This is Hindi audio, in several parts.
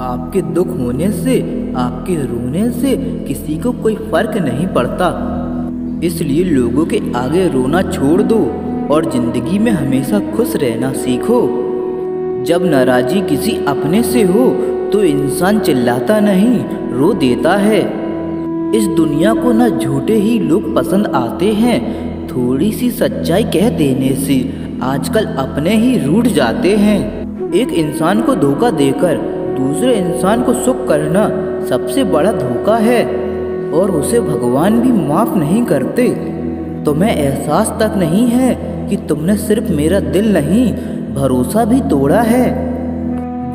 आपके दुख होने से, आपके रोने से किसी को कोई फर्क नहीं पड़ता। इसलिए लोगों के आगे रोना छोड़ दो और ज़िंदगी में हमेशा खुश रहना सीखो। जब नाराज़ी किसी अपने से हो तो इंसान चिल्लाता नहीं, रो देता है। इस दुनिया को ना झूठे ही लोग पसंद आते हैं, थोड़ी सी सच्चाई कह देने से आजकल अपने ही रूठ जाते हैं। एक इंसान को धोखा देकर दूसरे इंसान को सुख करना सबसे बड़ा धोखा है और उसे भगवान भी माफ़ नहीं करते। तुम्हें एहसास तक नहीं है कि तुमने सिर्फ मेरा दिल नहीं, भरोसा भी तोड़ा है।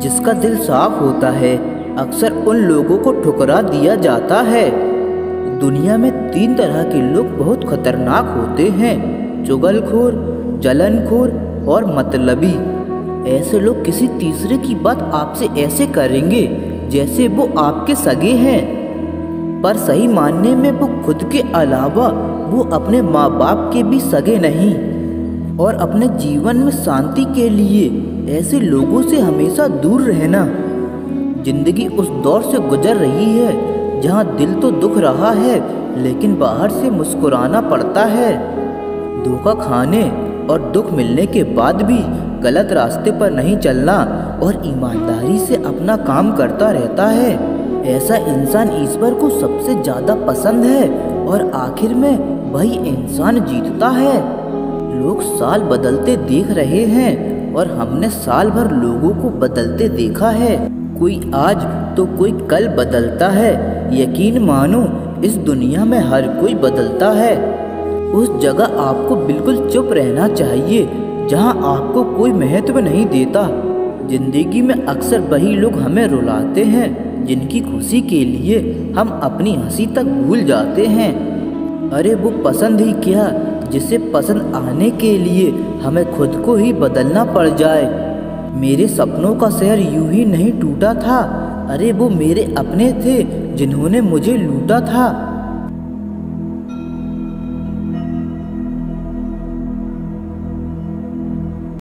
जिसका दिल साफ होता है अक्सर उन लोगों को ठुकरा दिया जाता है। दुनिया में 3 तरह के लोग बहुत खतरनाक होते हैं, चुगलखोर, जलनखोर और मतलबी। ऐसे लोग किसी तीसरे की बात आपसे ऐसे करेंगे जैसे वो आपके सगे हैं, पर सही मानने में वो खुद के अलावा वो अपने माँ बाप के भी सगे नहीं। और अपने जीवन में शांति के लिए ऐसे लोगों से हमेशा दूर रहना। जिंदगी उस दौर से गुजर रही है जहाँ दिल तो दुख रहा है लेकिन बाहर से मुस्कुराना पड़ता है। धोखा खाने और दुख मिलने के बाद भी गलत रास्ते पर नहीं चलना और ईमानदारी से अपना काम करता रहता है, ऐसा इंसान ईश्वर को सबसे ज़्यादा पसंद है और आखिर में वही इंसान जीतता है। लोग साल बदलते देख रहे हैं और हमने साल भर लोगों को बदलते देखा है। कोई आज तो कोई कल बदलता है। यकीन मानो इस दुनिया में हर कोई बदलता है। उस जगह आपको बिल्कुल चुप रहना चाहिए जहां आपको कोई महत्व नहीं देता। जिंदगी में अक्सर वही लोग हमें रुलाते हैं जिनकी खुशी के लिए हम अपनी हंसी तक भूल जाते हैं। अरे वो पसंद ही क्या जिसे पसंद आने के लिए हमें खुद को ही बदलना पड़ जाए। मेरे सपनों का शहर यूं ही नहीं टूटा था, अरे वो मेरे अपने थे जिन्होंने मुझे लूटा था।